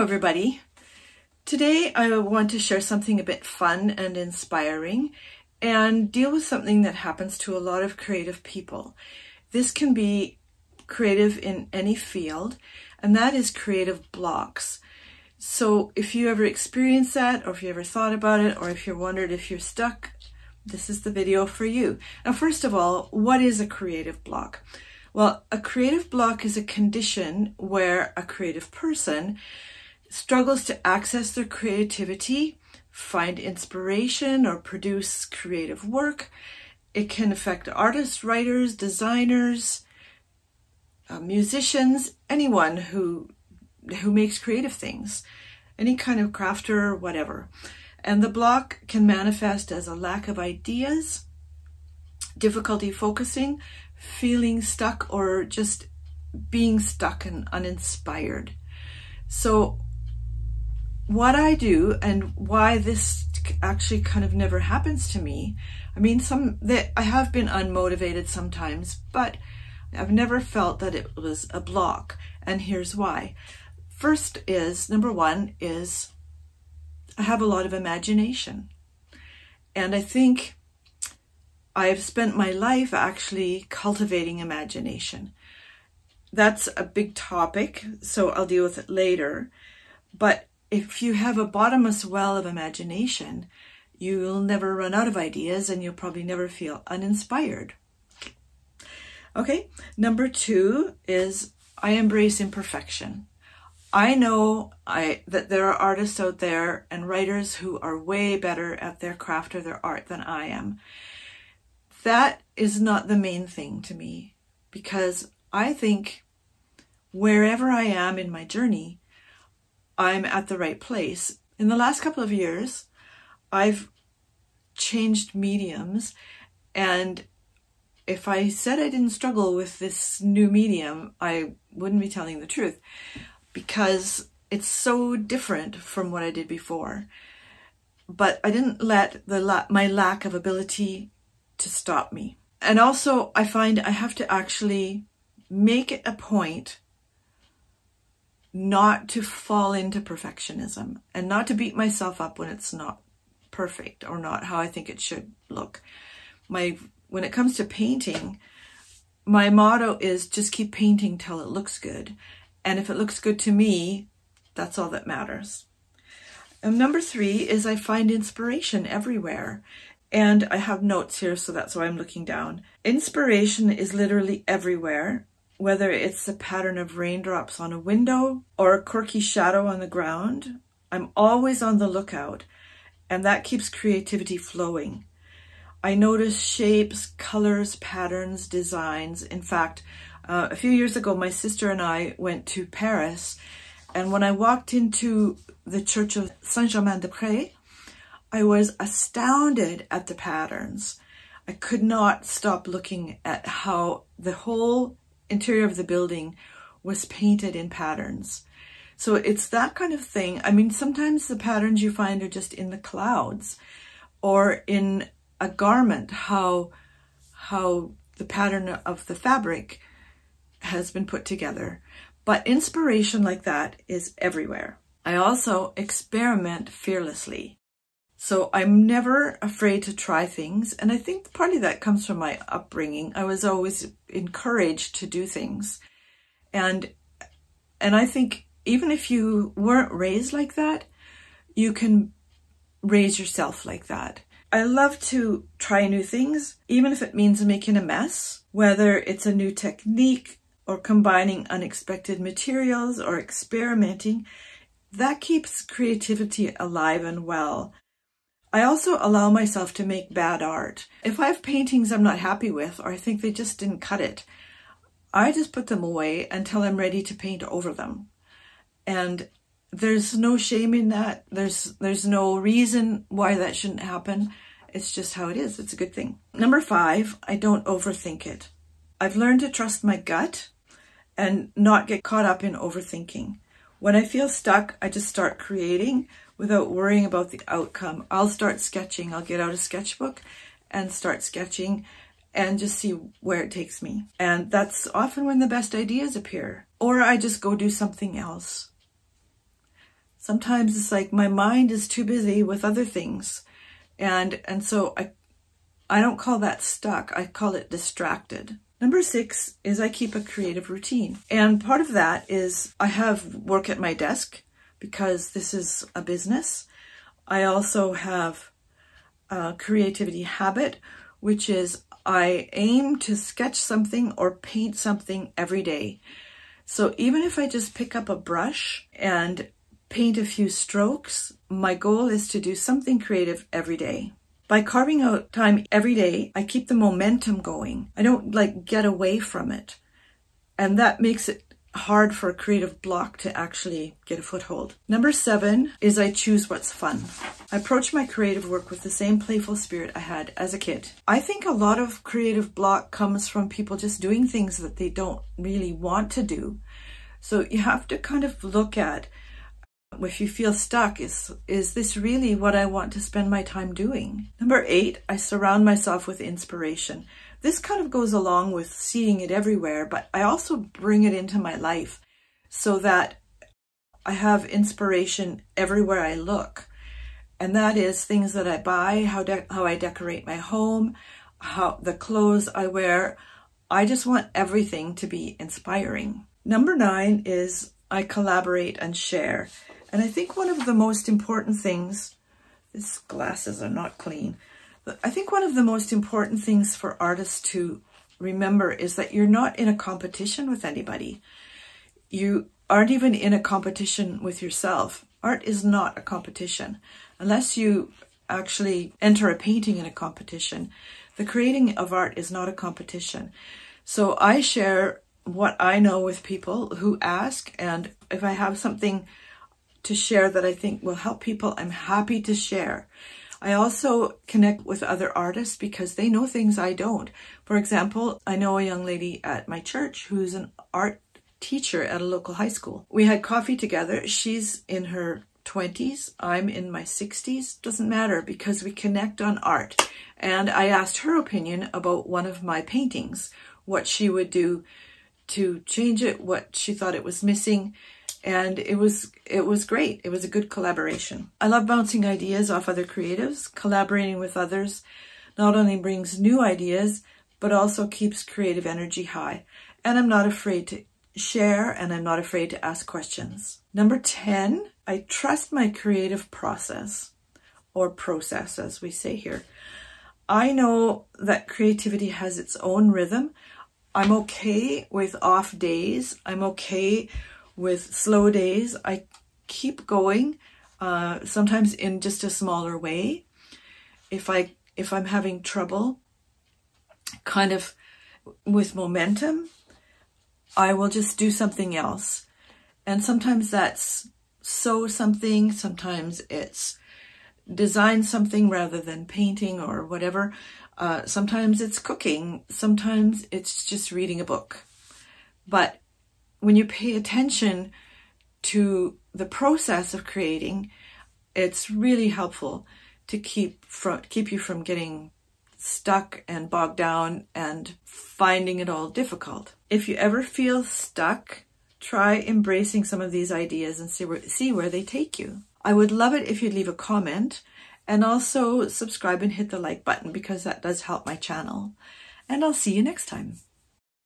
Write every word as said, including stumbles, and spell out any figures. Hello everybody. Today I want to share something a bit fun and inspiring and deal with something that happens to a lot of creative people. This can be creative in any field, and that is creative blocks. So if you ever experience that, or if you ever thought about it, or if you wondered if you're stuck, this is the video for you. Now, first of all, what is a creative block? Well, a creative block is a condition where a creative person struggles to access their creativity, find inspiration, or produce creative work. It can affect artists, writers, designers, uh, musicians, anyone who, who makes creative things, any kind of crafter, whatever. And the block can manifest as a lack of ideas, difficulty focusing, feeling stuck, or just being stuck and uninspired. So what I do and why this actually kind of never happens to me, I mean, some that I have been unmotivated sometimes, but I've never felt that it was a block. And here's why. First is, number one is I have a lot of imagination. And I think I have spent my life actually cultivating imagination. That's a big topic, so I'll deal with it later. But if you have a bottomless well of imagination, you'll never run out of ideas and you'll probably never feel uninspired. Okay, number two is I embrace imperfection. I know I, that there are artists out there and writers who are way better at their craft or their art than I am. That is not the main thing to me, because I think wherever I am in my journey, I'm at the right place. In the last couple of years, I've changed mediums, and if I said I didn't struggle with this new medium, I wouldn't be telling the truth, because it's so different from what I did before. But I didn't let the la- my lack of ability to stop me. And also I find I have to actually make it a point not to fall into perfectionism and not to beat myself up when it's not perfect or not how I think it should look. My, when it comes to painting, my motto is just keep painting till it looks good. And if it looks good to me, that's all that matters. And number three is I find inspiration everywhere. And I have notes here, so that's why I'm looking down. Inspiration is literally everywhere, whether it's the pattern of raindrops on a window or a quirky shadow on the ground. I'm always on the lookout, and that keeps creativity flowing. I notice shapes, colors, patterns, designs. In fact, uh, a few years ago, my sister and I went to Paris, and when I walked into the church of Saint-Germain-des-Prés, I was astounded at the patterns. I could not stop looking at how the whole interior of the building was painted in patterns. So it's that kind of thing. I mean, sometimes the patterns you find are just in the clouds or in a garment, how, how the pattern of the fabric has been put together. But inspiration like that is everywhere. I also experiment fearlessly. So I'm never afraid to try things. And I think partly that comes from my upbringing. I was always encouraged to do things. And, and I think even if you weren't raised like that, you can raise yourself like that. I love to try new things, even if it means making a mess, whether it's a new technique or combining unexpected materials or experimenting. That keeps creativity alive and well. I also allow myself to make bad art. If I have paintings I'm not happy with, or I think they just didn't cut it, I just put them away until I'm ready to paint over them. And there's no shame in that. There's, there's no reason why that shouldn't happen. It's just how it is. It's a good thing. Number five, I don't overthink it. I've learned to trust my gut and not get caught up in overthinking. When I feel stuck, I just start creating without worrying about the outcome. I'll start sketching. I'll get out a sketchbook and start sketching and just see where it takes me. And that's often when the best ideas appear. Or I just go do something else. sometimes it's like my mind is too busy with other things. And, and so I, I don't call that stuck. I call it distracted. Number six is I keep a creative routine. And part of that is I have work at my desk because this is a business. I also have a creativity habit, which is I aim to sketch something or paint something every day. So even if I just pick up a brush and paint a few strokes, my goal is to do something creative every day. By carving out time every day, I keep the momentum going. I don't like get away from it. And that makes it hard for a creative block to actually get a foothold. Number seven is I choose what's fun. I approach my creative work with the same playful spirit I had as a kid. I think a lot of creative block comes from people just doing things that they don't really want to do. So you have to kind of look at, if you feel stuck, is, is this really what I want to spend my time doing? Number eight, I surround myself with inspiration. This kind of goes along with seeing it everywhere, but I also bring it into my life so that I have inspiration everywhere I look. And that is things that I buy, how, de how I decorate my home, how the clothes I wear. I just want everything to be inspiring. Number nine is I collaborate and share. And I think one of the most important things, these glasses are not clean, but I think one of the most important things for artists to remember is that you're not in a competition with anybody. You aren't even in a competition with yourself. Art is not a competition. Unless you actually enter a painting in a competition, the creating of art is not a competition. So I share what I know with people who ask, and if I have something to share that I think will help people, I'm happy to share. I also connect with other artists because they know things I don't. For example, I know a young lady at my church who's an art teacher at a local high school. We had coffee together. She's in her twenties. I'm in my sixties. Doesn't matter because we connect on art. And I asked her opinion about one of my paintings, what she would do to change it, what she thought it was missing. And it was it was great. It was a good collaboration. I love bouncing ideas off other creatives. Collaborating with others not only brings new ideas, but also keeps creative energy high. And I'm not afraid to share, and I'm not afraid to ask questions. Number ten, I trust my creative process, or process as we say here. I know that creativity has its own rhythm. I'm okay with off days. I'm okay with slow days. I keep going, uh, sometimes in just a smaller way. If, I, if I'm having trouble kind of with momentum, I will just do something else. And sometimes that's sew something, sometimes it's design something rather than painting or whatever. Uh, sometimes it's cooking, sometimes it's just reading a book. But when you pay attention to the process of creating, it's really helpful to keep from keep you from getting stuck and bogged down and finding it all difficult. If you ever feel stuck, try embracing some of these ideas and see where, see where they take you. I would love it if you'd leave a comment and also subscribe and hit the like button because that does help my channel. And I'll see you next time.